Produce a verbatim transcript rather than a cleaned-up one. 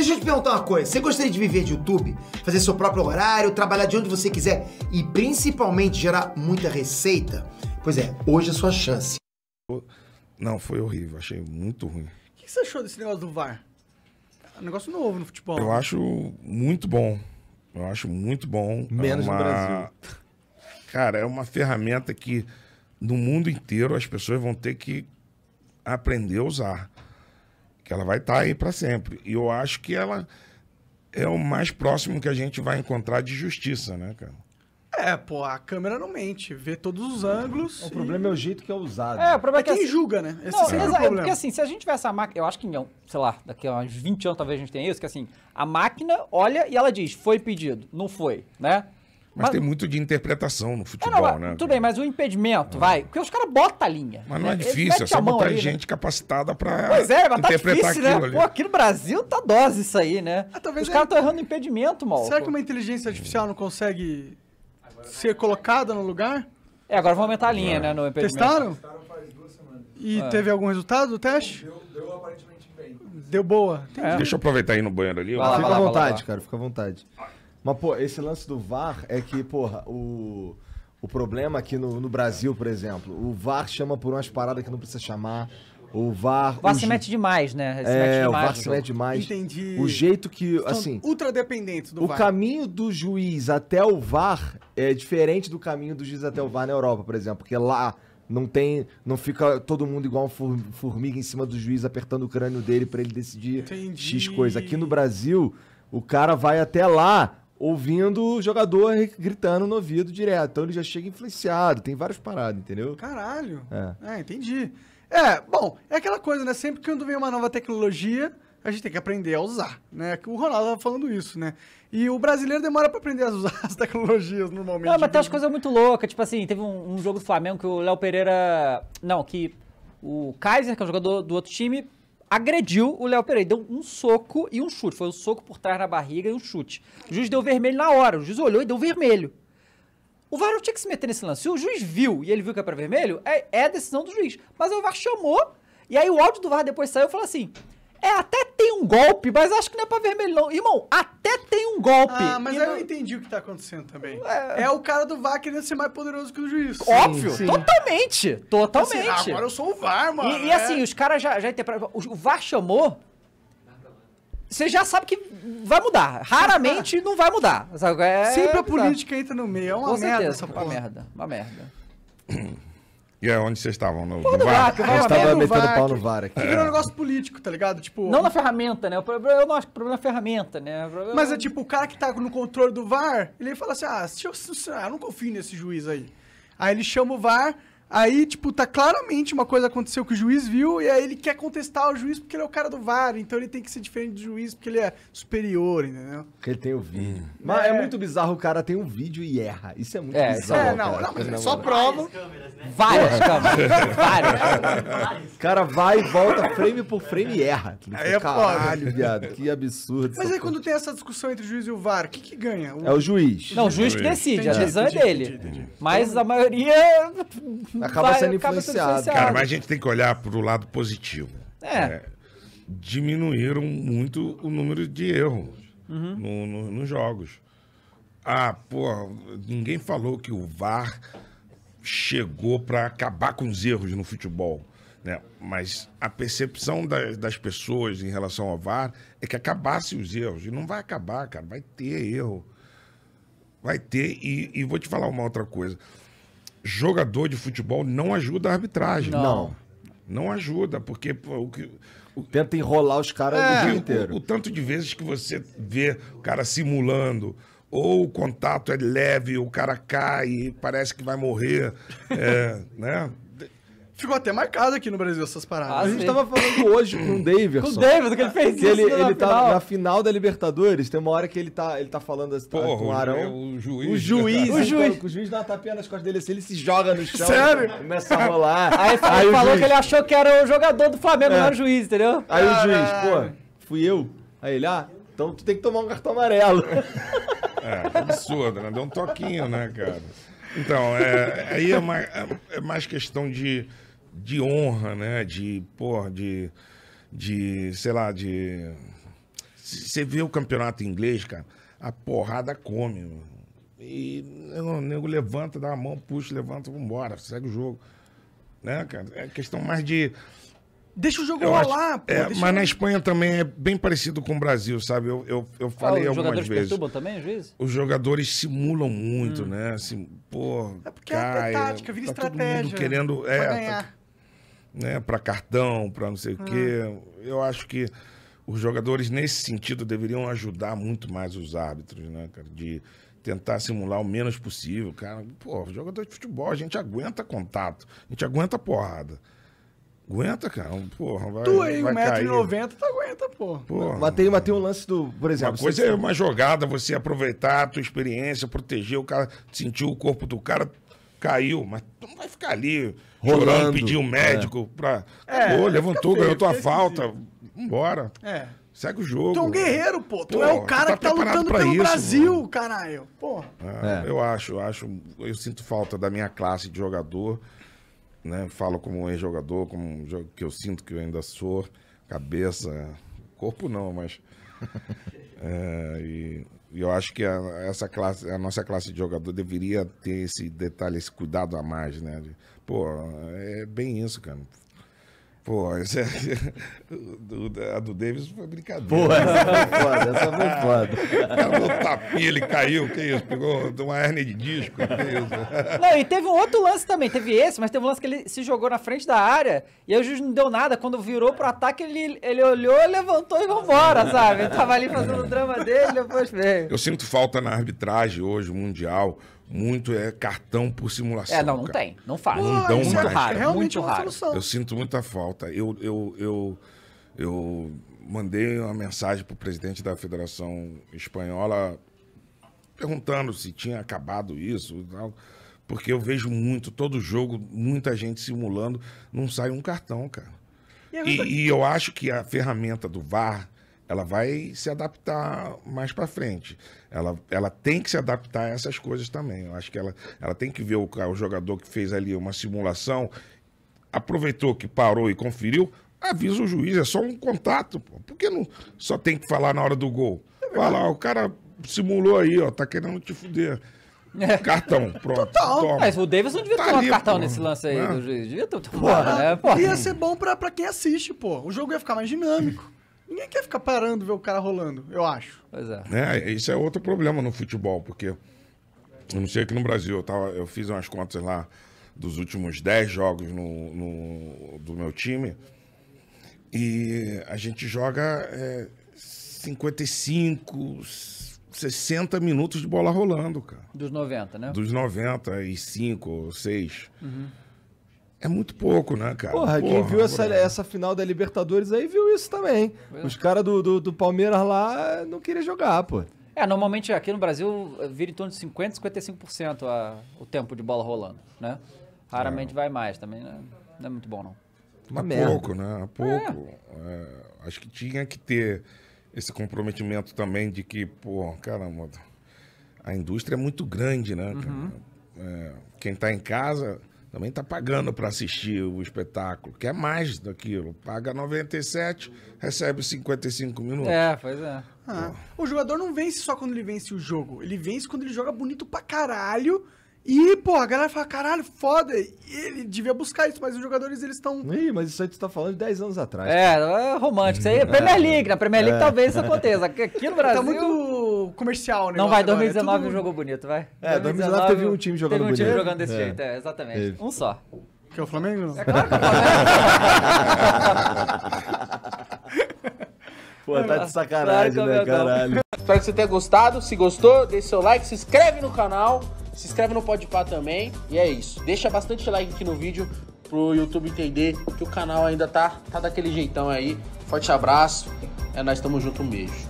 Deixa eu te perguntar uma coisa, você gostaria de viver de YouTube? Fazer seu próprio horário, trabalhar de onde você quiser e principalmente gerar muita receita? Pois é, hoje é a sua chance. Não, foi horrível, achei muito ruim. O que você achou desse negócio do V A R? É um negócio novo no futebol. Eu acho muito bom, eu acho muito bom. Menos é uma... no Brasil. Cara, é uma ferramenta que no mundo inteiro as pessoas vão ter que aprender a usar. Que ela vai estar aí para sempre. E eu acho que ela é o mais próximo que a gente vai encontrar de justiça, né, cara? É, pô, a câmera não mente. Vê todos os ângulos. O e... problema é o jeito que é usado. É, o problema é que... é quem assim... julga, né? Esse não, é, é o problema. Porque assim, se a gente tivesse a máquina... Eu acho que, não, sei lá, daqui a uns vinte anos talvez a gente tenha isso, que assim, a máquina olha e ela diz, foi impedido, não foi, né? Mas, mas tem muito de interpretação no futebol, não, mas, né? Tudo bem, mas o impedimento, é. vai. Porque os caras botam a linha. Mas não né? é difícil, é só botar ali, gente né? capacitada pra pois é, mas interpretar tá difícil, aquilo né? ali. Pô, aqui no Brasil tá dose isso aí, né? Ah, os é... caras estão errando impedimento, mal. Será que uma inteligência artificial não consegue agora ser colocada no lugar? É, agora vão aumentar a linha, é. né, no impedimento. Testaram? Testaram faz duas semanas. E é. teve algum resultado do teste? Deu, deu aparentemente bem. Deu boa. É. Deixa eu aproveitar aí no banheiro ali. Vai lá, fica lá, à vontade, lá, cara, fica à vontade. Mas, pô, esse lance do V A R é que, porra, o, o problema aqui no, no Brasil, por exemplo, o V A R chama por umas paradas que não precisa chamar, o V A R... O V A R se mete demais, né? Se é, mete demais, o V A R se mete demais. Entendi. O jeito que, São assim... ultradependentes do V A R. O caminho do juiz até o V A R é diferente do caminho do juiz até o V A R na Europa, por exemplo, porque lá não tem... não fica todo mundo igual um formiga em cima do juiz apertando o crânio dele pra ele decidir Entendi. X coisa. Aqui no Brasil, o cara vai até lá... ouvindo o jogador gritando no ouvido direto. Então ele já chega influenciado, tem várias paradas, entendeu? Caralho! É, é entendi. É, bom, é aquela coisa, né? Sempre que quando vem uma nova tecnologia, a gente tem que aprender a usar, né? O Ronaldo tava falando isso, né? E o brasileiro demora pra aprender a usar as tecnologias, normalmente. Não, mas tem umas coisas muito loucas. Tipo assim, teve um, um jogo do Flamengo que o Léo Pereira... Não, que o Kaiser, que é o jogador do outro time... agrediu o Léo Pereira, deu um soco e um chute. Foi um soco por trás na barriga e um chute. O juiz deu vermelho na hora, o juiz olhou e deu vermelho. O V A R não tinha que se meter nesse lance. Se o juiz viu e ele viu que era pra vermelho, é, é a decisão do juiz. Mas o V A R chamou, e aí o áudio do V A R depois saiu e falou assim... É, até tem um golpe, mas acho que não é pra vermelho, não. Irmão, até tem um golpe. Ah, mas aí não... eu entendi o que tá acontecendo também. É, é o cara do V A R querendo ser mais poderoso que o juiz. Sim, óbvio, sim. totalmente, totalmente. Assim, ah, agora eu sou o V A R, mano. E, e assim, é. os caras já, já interpretam. O V A R chamou, você já sabe que vai mudar. Raramente não vai mudar. É... Sempre a política entra no meio, é uma Com merda certeza, essa porra. Uma merda, uma merda. E é onde vocês estavam? No, no V A R? V A R. Eu estava metendo pau no V A R aqui. Que virou um negócio político, tá ligado? Tipo, não na ferramenta, né? Eu não acho que o problema é a ferramenta, né? Problema... Mas é tipo, o cara que tá no controle do V A R, ele fala assim, ah, se eu, se, eu não confio nesse juiz aí. Aí ele chama o V A R, aí tipo, tá claramente uma coisa aconteceu que o juiz viu, e aí ele quer contestar o juiz porque ele é o cara do V A R, então ele tem que ser diferente do juiz porque ele é superior, entendeu? Porque ele tem o vídeo. Hum. Mas é. é muito bizarro, o cara tem um vídeo e erra. Isso é muito é, bizarro. É, não, cara, não, mas é só prova. Várias câmeras, né? Várias. O cara vai e volta frame por frame e erra. Aí é caralho, viado, que absurdo. Mas aí coisa. Quando tem essa discussão entre o juiz e o V A R, o que que ganha? O... É o juiz. Não, o juiz que decide, entendi, a decisão é dele. Entendi, entendi. Mas a maioria... Acaba sendo, vai, acaba sendo influenciado. Cara, mas a gente tem que olhar pro lado positivo. É. é diminuíram muito o número de erros uhum. no, no, nos jogos. Ah, pô, ninguém falou que o V A R chegou para acabar com os erros no futebol, né? Mas a percepção das, das pessoas em relação ao V A R é que acabasse os erros. E não vai acabar, cara. Vai ter erro. Vai ter. E, e vou te falar uma outra coisa. Jogador de futebol não ajuda a arbitragem. Não. Não ajuda, porque... Pô, o que, o... Tenta enrolar os caras é, o dia inteiro. O, o tanto de vezes que você vê o cara simulando, ou o contato é leve, o cara cai e parece que vai morrer, é, né? Ficou até marcado aqui no Brasil essas paradas. Ah, a gente sim. tava falando hoje com o Davis. Com o Davis, que ele fez que isso. Ele, ele tá final. na final da Libertadores, tem uma hora que ele tá, ele tá falando assim, porra, com o Arão. O juiz. O juiz. O juiz, tá, o juiz dá uma tapinha nas costas dele assim, ele se joga no chão. Sério? Começa a rolar. Aí, aí ele falou que ele achou que era o jogador do Flamengo, é. não era o juiz, entendeu? Aí ah, o juiz, pô, fui eu. Aí ele, ah, então tu tem que tomar um cartão amarelo. É, absurdo, né? Deu um toquinho, né, cara? Então, é, aí é mais, é mais questão de... de honra, né? De, porra, de, de, sei lá, de... Se, você vê o campeonato inglês, cara, a porrada come, mano. E o nego levanta, dá a mão, puxa, levanta, vambora, segue o jogo. Né, cara? É questão mais de... Deixa o jogo eu rolar, acho... pô. É, mas eu... na Espanha também é bem parecido com o Brasil, sabe? Eu, eu, eu falei ah, algumas vezes. Os jogadores perturbam também, às vezes? Os jogadores simulam muito, hum. né? Assim, pô, é porque cai, é tática, vira tá estratégia. Todo mundo querendo... É, ganhar. Tá, né, pra cartão, pra não sei o hum. quê. Eu acho que os jogadores, nesse sentido, deveriam ajudar muito mais os árbitros, né, cara? De... tentar simular o menos possível, cara. Pô, jogador de futebol, a gente aguenta contato. A gente aguenta porrada. Aguenta, cara. Porra, vai, tu aí, um metro e noventa, tu aguenta, porra. porra. Matei, matei um lance do, por exemplo... Uma coisa é uma jogada, você aproveitar a tua experiência, proteger o cara, sentir o corpo do cara, caiu, mas tu não vai ficar ali chorando, pedir um médico é. pra... É, pô, levantou, ganhou tua falta, vambora. É. Segue o jogo. Tu é um guerreiro, pô. Tu pô, é o cara tu tá que tá lutando pelo isso, Brasil, mano. Caralho. Pô. É, é. Eu acho, eu acho. Eu sinto falta da minha classe de jogador, né? Falo como ex-jogador, como um que eu sinto que eu ainda sou. Cabeça, corpo não, mas. é, e, e eu acho que a, essa classe, a nossa classe de jogador deveria ter esse detalhe, esse cuidado a mais, né? De, pô, é bem isso, cara. Pô, essa... a do Davis foi brincadeira. Porra, essa foi foda, essa foi foda. Acabou o tapinha, ele caiu, que isso? Pegou uma hérnia de disco, que isso? Não, e teve um outro lance também, teve esse, mas teve um lance que ele se jogou na frente da área e aí o juiz não deu nada, quando virou pro ataque ele, ele olhou, levantou e vambora, sabe? Ele tava ali fazendo o drama dele, depois veio. Eu sinto falta na arbitragem hoje, mundial, muito é cartão por simulação. É, não, não cara. tem. Não faz. Não dão mais. É raro, é muito raro. Eu sinto muita falta. Eu, eu, eu, eu mandei uma mensagem pro presidente da Federação Espanhola perguntando se tinha acabado isso. Porque eu vejo muito, todo jogo, muita gente simulando, não sai um cartão, cara. E, eu, e, e eu acho que a ferramenta do V A R, ela vai se adaptar mais para frente. Ela, ela tem que se adaptar a essas coisas também. Eu acho que ela, ela tem que ver o, o jogador que fez ali uma simulação, aproveitou que parou e conferiu, avisa o juiz, é só um contato. Pô. Por que não só tem que falar na hora do gol? Vai lá, o cara simulou aí, ó, tá querendo te fuder. É. Cartão, pronto. Total. Mas o Davis não devia tá tomar ali, cartão pô. nesse lance aí do juiz. Devia ter tomado, né? Pô. Ia ser bom pra, pra quem assiste, pô. O jogo ia ficar mais dinâmico. Ninguém quer ficar parando ver o cara rolando, eu acho. Pois é. é. Isso é outro problema no futebol, porque eu não sei aqui no Brasil, eu, tava, eu fiz umas contas lá dos últimos dez jogos no, no, do meu time e a gente joga é, cinquenta e cinco, sessenta minutos de bola rolando, cara. Dos noventa, né? Dos noventa e cinco, seis. Uhum. É muito pouco, né, cara? Porra, Porra quem viu essa, essa final da Libertadores aí viu isso também. Os caras do, do, do Palmeiras lá não queriam jogar, pô. É, normalmente aqui no Brasil vira em torno de cinquenta, cinquenta e cinco por cento a, o tempo de bola rolando, né? Raramente é. vai mais também, né? Não é muito bom, não. Mas merda. pouco, né? Pouco. É. É, acho que tinha que ter esse comprometimento também de que, pô, caramba, a indústria é muito grande, né? Uhum. É, quem tá em casa... também tá pagando para assistir o espetáculo, que é mais daquilo. Paga noventa e sete, recebe cinquenta e cinco minutos. É, pois é. Ah, o jogador não vence só quando ele vence o jogo. Ele vence quando ele joga bonito pra caralho. E, pô, a galera fala, caralho, foda. Ele devia buscar isso, mas os jogadores, eles estão... Ih, mas isso aí tu tá falando de dez anos atrás. É, é romântico. Isso aí é Premier League. Na Premier League é. talvez isso aconteça. Aqui no Brasil... Tá muito comercial, né? Não vai, dois mil e dezenove é tudo... jogou bonito, vai. É, dois mil e dezenove teve um time jogando bonito. Teve um time jogando desse é. jeito, é, exatamente. Ele. Um só. Que é o Flamengo? É claro que é o Flamengo. Pô, tá de sacanagem, claro, né, caralho? Espero que você tenha gostado. Se gostou, deixa seu like, se inscreve no canal. Se inscreve no Podpah também. E é isso. Deixa bastante like aqui no vídeo pro YouTube entender que o canal ainda tá, tá daquele jeitão aí. Forte abraço. É nóis, tamo junto. Um beijo.